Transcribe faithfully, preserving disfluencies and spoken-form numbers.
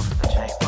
off the chain.